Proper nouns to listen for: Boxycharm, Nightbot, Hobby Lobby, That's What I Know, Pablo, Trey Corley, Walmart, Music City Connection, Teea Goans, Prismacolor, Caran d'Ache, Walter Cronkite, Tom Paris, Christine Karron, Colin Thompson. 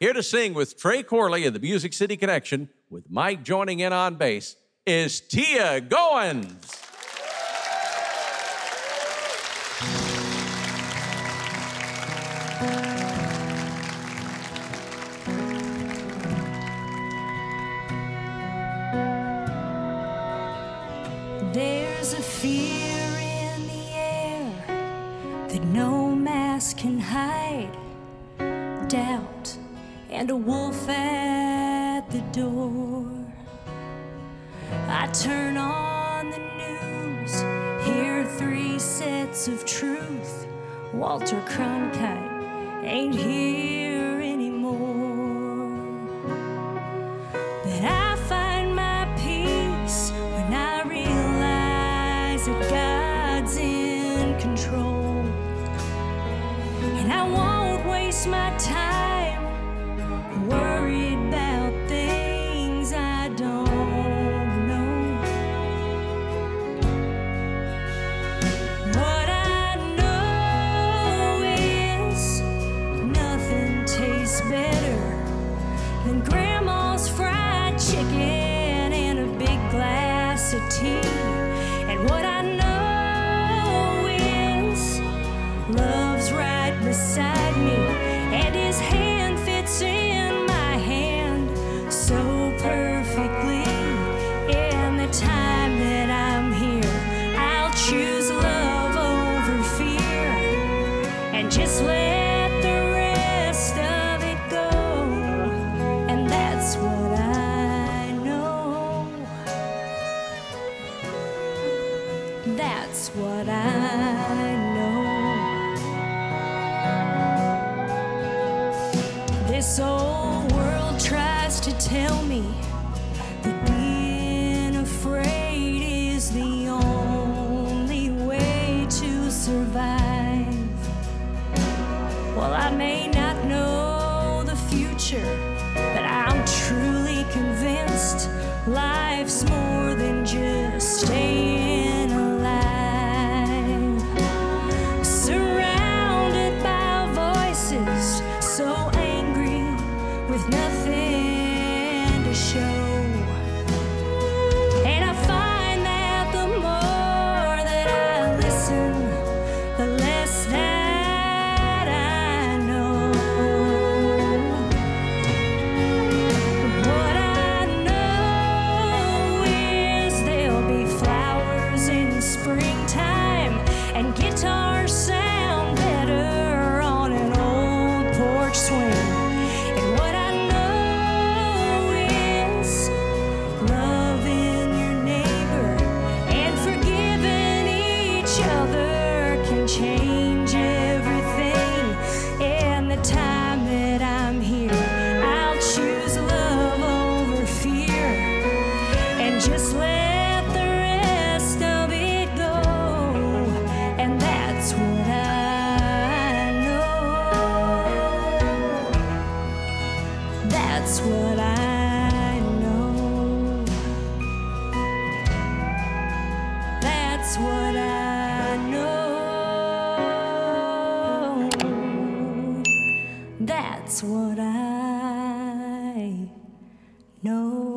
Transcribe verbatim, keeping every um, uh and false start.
Here to sing with Trey Corley and the Music City Connection, with Mike joining in on bass, is Teea Goans. There's a fear in the air that no mask can hide, doubt and a wolf at the door. I turn on the news, hear three sets of truth. Walter Cronkite ain't here anymore. But I find my peace when I realize that God's in control, and I won't waste my time worried about things I don't know. What better than grandma's fried chicken and a big glass of tea. And what I know is love's right beside me, and his hand fits in my hand so perfectly. In the time that I'm here, I'll choose love over fear and just let the rest of that's what I know. That's what I know. This old world tries to tell me that being afraid is the only way to survive. Well, I may not know the future, but I'm truly convinced life's more than just staying alive. Surrounded by voices so angry with nothing to show, and I find that the more that I listen, the less that change everything. In the time that I'm here, I'll choose love over fear and just let the rest of it go. And that's what I know. That's what I know. That's what I know. That's what I know.